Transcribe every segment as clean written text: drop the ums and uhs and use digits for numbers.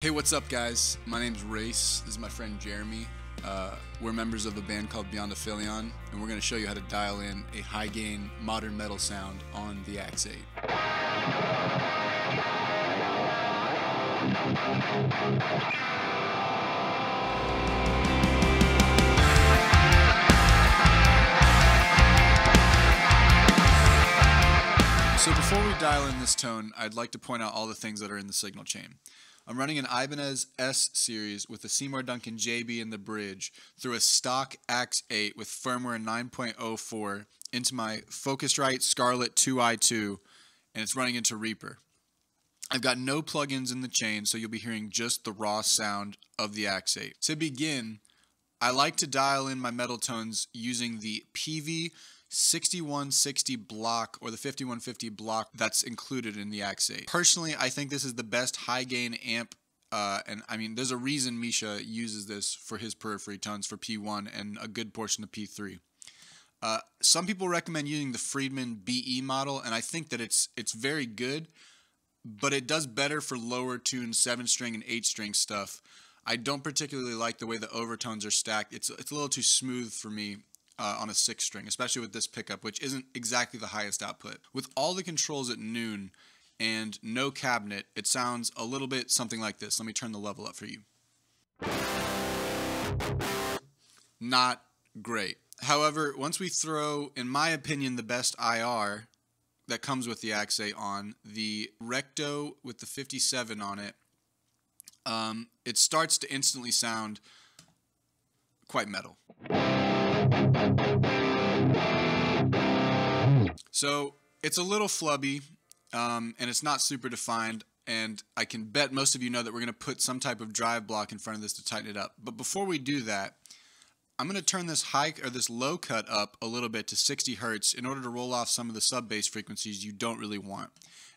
Hey, what's up guys? My name's Race, this is my friend Jeremy. We're members of a band called Beyond Aphelion, and we're going to show you how to dial in a high gain modern metal sound on the Axe-8. So before we dial in this tone, I'd like to point out all the things that are in the signal chain. I'm running an Ibanez S series with a Seymour Duncan JB in the bridge through a stock Axe-8 with firmware 9.04 into my Focusrite Scarlett 2i2, and it's running into Reaper. I've got no plugins in the chain, so you'll be hearing just the raw sound of the Axe-8. To begin, I like to dial in my metal tones using the PV. 6160 block or the 5150 block that's included in the Axe-8. Personally, I think this is the best high gain amp, and I mean, there's a reason Misha uses this for his periphery tones for P1 and a good portion of P3. Some people recommend using the Friedman BE model, and I think that it's very good, but it does better for lower tuned 7-string and 8-string stuff. I don't particularly like the way the overtones are stacked. It's a little too smooth for me. On a 6-string, especially with this pickup, which isn't exactly the highest output. With all the controls at noon and no cabinet, it sounds a little bit something like this. Let me turn the level up for you. Not great. However, once we throw, in my opinion, the best IR that comes with the Axe-8 on, the Recto with the 57 on it, it starts to instantly sound quite metal. So it's a little flubby, and it's not super defined, and I can bet most of you know that we're going to put some type of drive block in front of this to tighten it up. But before we do that, I'm going to turn this high or this low cut up a little bit to 60 Hertz in order to roll off some of the sub bass frequencies you don't really want.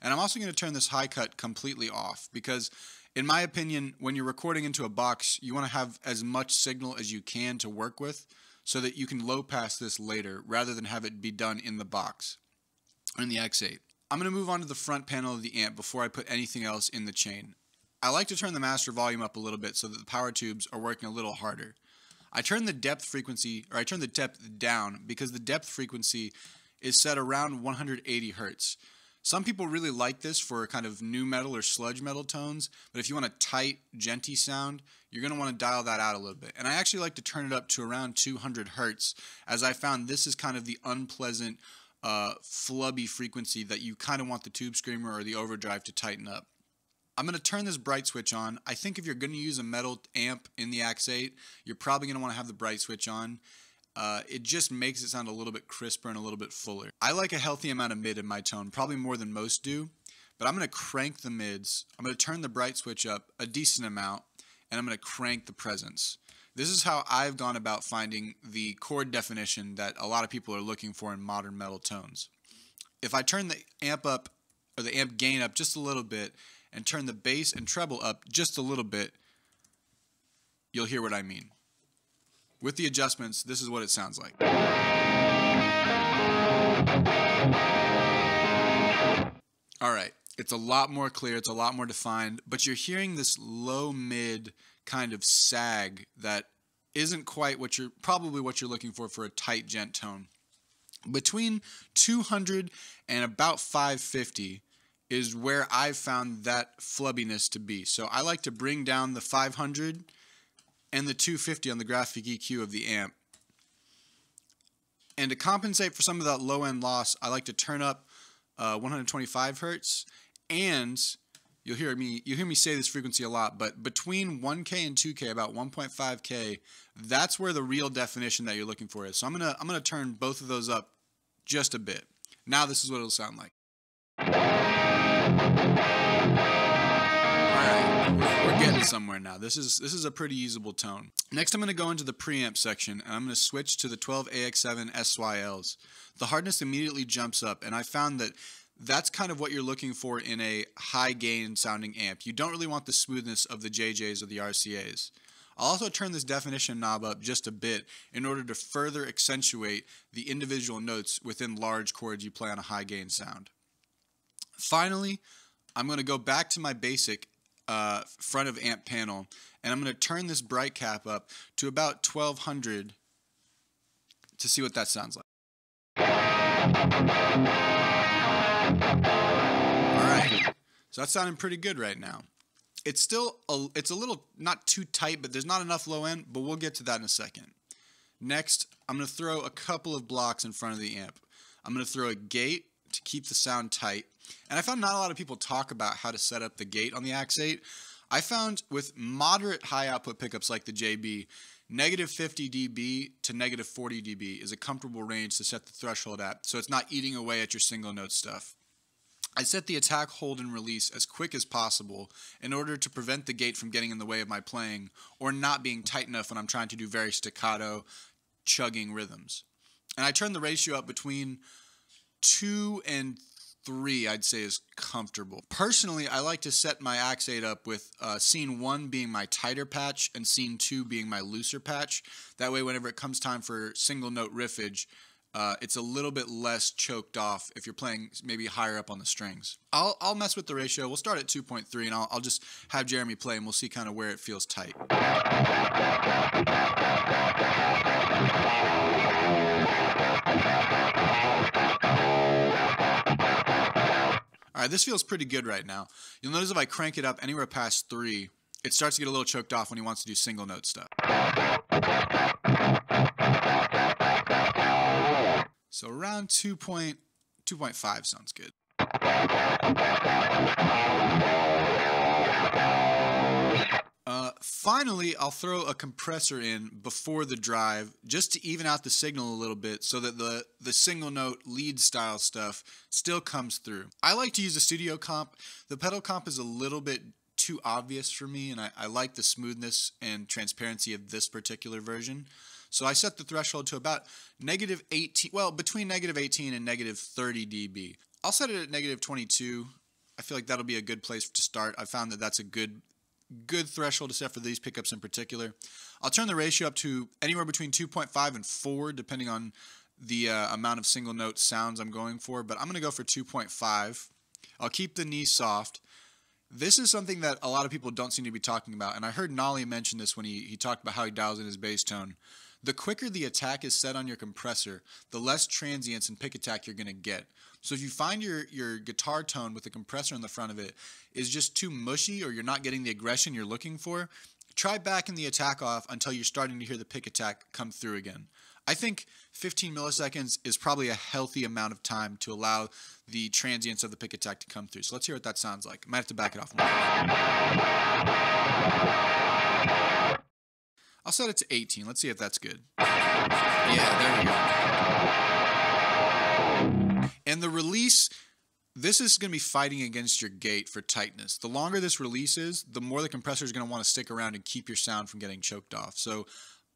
And I'm also going to turn this high cut completely off because, in my opinion, when you're recording into a box, you want to have as much signal as you can to work with, so that you can low pass this later rather than have it be done in the box, in the Axe-8. I'm going to move on to the front panel of the amp before I put anything else in the chain. I like to turn the master volume up a little bit so that the power tubes are working a little harder. I turn the depth down because the depth frequency is set around 180 Hertz. Some people really like this for kind of nu metal or sludge metal tones, but if you want a tight, djenty sound, you're going to want to dial that out a little bit. And I actually like to turn it up to around 200 Hertz, as I found this is kind of the unpleasant, flubby frequency that you kind of want the tube screamer or the overdrive to tighten up. I'm going to turn this bright switch on. I think if you're going to use a metal amp in the Axe-8, you're probably going to want to have the bright switch on. It just makes it sound a little bit crisper and a little bit fuller. I like a healthy amount of mid in my tone, probably more than most do, but I'm going to crank the mids. I'm going to turn the bright switch up a decent amount, and I'm going to crank the presence. This is how I've gone about finding the chord definition that a lot of people are looking for in modern metal tones. If I turn the amp up, or the amp gain up just a little bit, and turn the bass and treble up just a little bit, you'll hear what I mean. With the adjustments, this is what it sounds like. All right, it's a lot more clear, it's a lot more defined, but you're hearing this low mid kind of sag that isn't quite what you're, probably what you're looking for a tight djent tone. Between 200 and about 550 is where I've found that flubbiness to be. So I like to bring down the 500 and the 250 on the graphic EQ of the amp. And to compensate for some of that low-end loss, I like to turn up 125 Hertz, and you'll hear me say this frequency a lot, but between 1K and 2K, about 1.5K, that's where the real definition that you're looking for is. So I'm gonna turn both of those up just a bit. Now this is what it'll sound like. All right. Getting somewhere now. This is a pretty usable tone. Next, I'm going to go into the preamp section, and I'm going to switch to the 12AX7 SYLs. The hardness immediately jumps up, and I found that that's kind of what you're looking for in a high gain sounding amp. You don't really want the smoothness of the JJs or the RCAs. I'll also turn this definition knob up just a bit in order to further accentuate the individual notes within large chords you play on a high gain sound. Finally, I'm going to go back to my basic front of amp panel, and I'm going to turn this bright cap up to about 1200 to see what that sounds like. All right, so that's sounding pretty good right now. It's still, it's a little, not too tight, but there's not enough low end, but we'll get to that in a second. Next, I'm going to throw a couple of blocks in front of the amp. I'm going to throw a gate to keep the sound tight. And I found not a lot of people talk about how to set up the gate on the Axe-8. I found with moderate high output pickups like the JB, negative 50 dB to negative 40 dB is a comfortable range to set the threshold at, so it's not eating away at your single note stuff. I set the attack, hold, and release as quick as possible in order to prevent the gate from getting in the way of my playing or not being tight enough when I'm trying to do very staccato, chugging rhythms. And I turn the ratio up between 2 and 3, I'd say, is comfortable. Personally, I like to set my Axe-8 up with scene 1 being my tighter patch and scene 2 being my looser patch. That way, whenever it comes time for single note riffage, it's a little bit less choked off if you're playing maybe higher up on the strings. I'll mess with the ratio. We'll start at 2.3, and I'll just have Jeremy play, and we'll see kind of where it feels tight. All right, this feels pretty good right now. You'll notice if I crank it up anywhere past 3, it starts to get a little choked off when he wants to do single note stuff. So around 2.5 sounds good. Finally, I'll throw a compressor in before the drive just to even out the signal a little bit so that the single note lead style stuff still comes through. I like to use a studio comp. The pedal comp is a little bit too obvious for me, and I like the smoothness and transparency of this particular version. So I set the threshold to about negative 18, well, between negative 18 and negative 30 dB. I'll set it at negative 22. I feel like that'll be a good place to start. I found that that's a good threshold to set for these pickups in particular. I'll turn the ratio up to anywhere between 2.5 and 4, depending on the amount of single note sounds I'm going for, but I'm going to go for 2.5. I'll keep the knee soft. This is something that a lot of people don't seem to be talking about, and I heard Nolly mention this when he talked about how he dials in his bass tone. The quicker the attack is set on your compressor, the less transients and pick attack you're going to get. So if you find your guitar tone with the compressor in the front of it is just too mushy or you're not getting the aggression you're looking for, try backing the attack off until you're starting to hear the pick attack come through again. I think 15 milliseconds is probably a healthy amount of time to allow the transients of the pick attack to come through. So let's hear what that sounds like. I might have to back it off more. I'll set it to 18. Let's see if that's good. Yeah, there we go. And the release, this is going to be fighting against your gate for tightness. The longer this release is, the more the compressor is going to want to stick around and keep your sound from getting choked off. So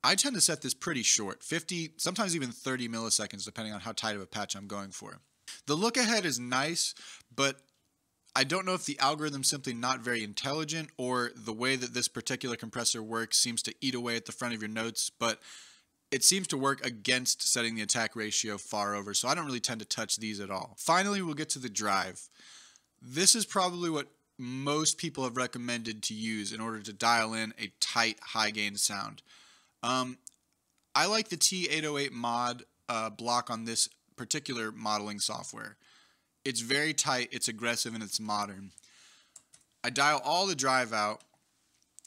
I tend to set this pretty short, 50, sometimes even 30 milliseconds, depending on how tight of a patch I'm going for. The look ahead is nice, but I don't know if the algorithm's simply not very intelligent or the way that this particular compressor works seems to eat away at the front of your notes, but it seems to work against setting the attack ratio far over, so I don't really tend to touch these at all. Finally, we'll get to the drive. This is probably what most people have recommended to use in order to dial in a tight high gain sound. I like the T808 mod block on this particular modeling software. It's very tight, it's aggressive, and it's modern. I dial all the drive out,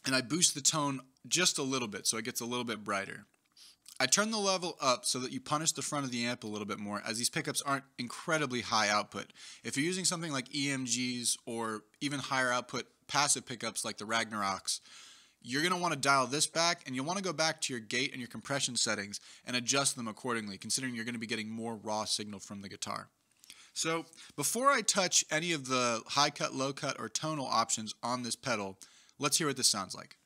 and I boost the tone just a little bit so it gets a little bit brighter. I turn the level up so that you punish the front of the amp a little bit more, as these pickups aren't incredibly high output. If you're using something like EMGs or even higher output passive pickups like the Ragnaroks, you're going to want to dial this back, and you'll want to go back to your gate and your compression settings and adjust them accordingly, considering you're going to be getting more raw signal from the guitar. So before I touch any of the high cut, low cut, or tonal options on this pedal, let's hear what this sounds like.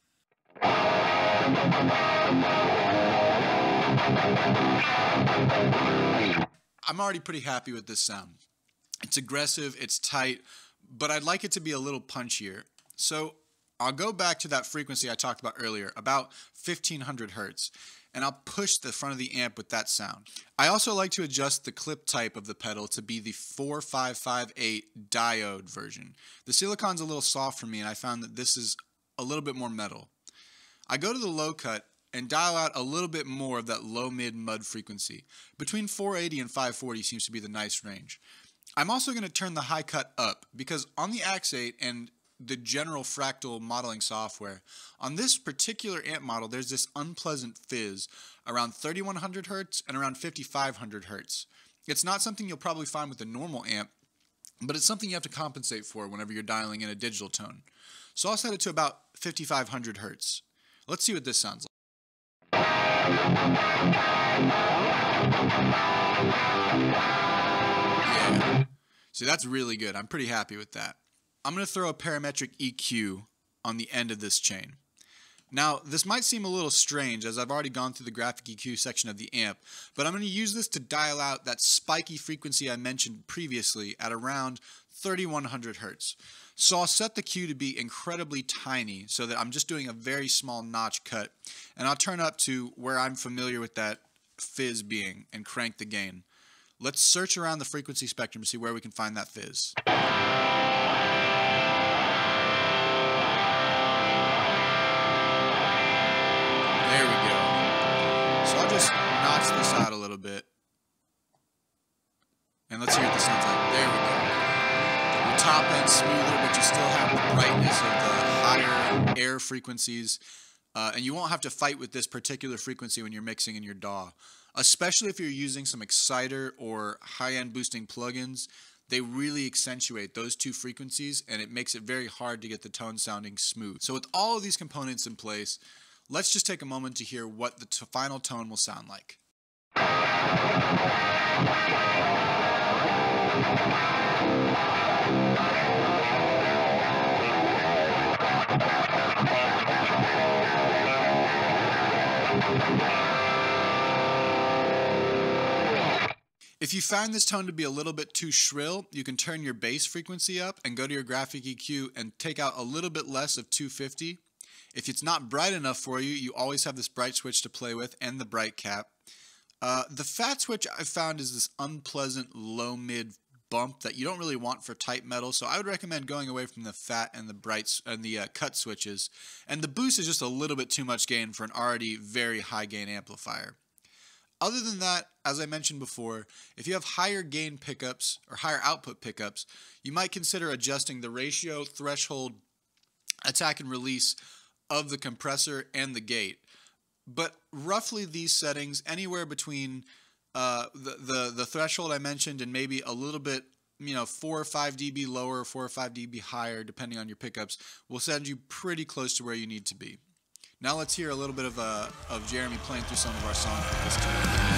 I'm already pretty happy with this sound. It's aggressive, it's tight, but I'd like it to be a little punchier. So I'll go back to that frequency I talked about earlier, about 1500 hertz, and I'll push the front of the amp with that sound. I also like to adjust the clip type of the pedal to be the 4558 diode version. The silicon's a little soft for me, and I found that this is a little bit more metal. I go to the low cut and dial out a little bit more of that low mid mud frequency. Between 480 and 540 seems to be the nice range. I'm also going to turn the high cut up because on the Axe-8 and the general fractal modeling software, on this particular amp model, there's this unpleasant fizz around 3100 hertz and around 5500 hertz. It's not something you'll probably find with a normal amp, but it's something you have to compensate for whenever you're dialing in a digital tone. So I'll set it to about 5500 hertz. Let's see what this sounds like. Yeah. So that's really good. I'm pretty happy with that. I'm going to throw a parametric EQ on the end of this chain. Now, this might seem a little strange as I've already gone through the graphic EQ section of the amp, but I'm going to use this to dial out that spiky frequency I mentioned previously at around 3100 hertz. So I'll set the Q to be incredibly tiny so that I'm just doing a very small notch cut, and I'll turn up to where I'm familiar with that fizz being and crank the gain. Let's search around the frequency spectrum to see where we can find that fizz. There we go. So I'll just notch this out a little bit. And let's hear what this sounds like. There we go. The top end smoother, but you still have the brightness of the higher air frequencies. And you won't have to fight with this particular frequency when you're mixing in your DAW. Especially if you're using some exciter or high-end boosting plugins, they really accentuate those two frequencies, and it makes it very hard to get the tone sounding smooth. So with all of these components in place, let's just take a moment to hear what the final tone will sound like. If you find this tone to be a little bit too shrill, you can turn your bass frequency up and go to your graphic EQ and take out a little bit less of 250. If it's not bright enough for you, you always have this bright switch to play with and the bright cap. The fat switch I've found is this unpleasant low mid bump that you don't really want for tight metal, so I would recommend going away from the fat and the brights and the cut switches. And the boost is just a little bit too much gain for an already very high gain amplifier. Other than that, as I mentioned before, if you have higher gain pickups or higher output pickups, you might consider adjusting the ratio, threshold, attack and release of the compressor and the gate. But roughly these settings, anywhere between the threshold I mentioned and maybe a little bit, 4 or 5 dB lower, 4 or 5 dB higher, depending on your pickups, will send you pretty close to where you need to be. Now let's hear a little bit of Jeremy playing through some of our songs for this time.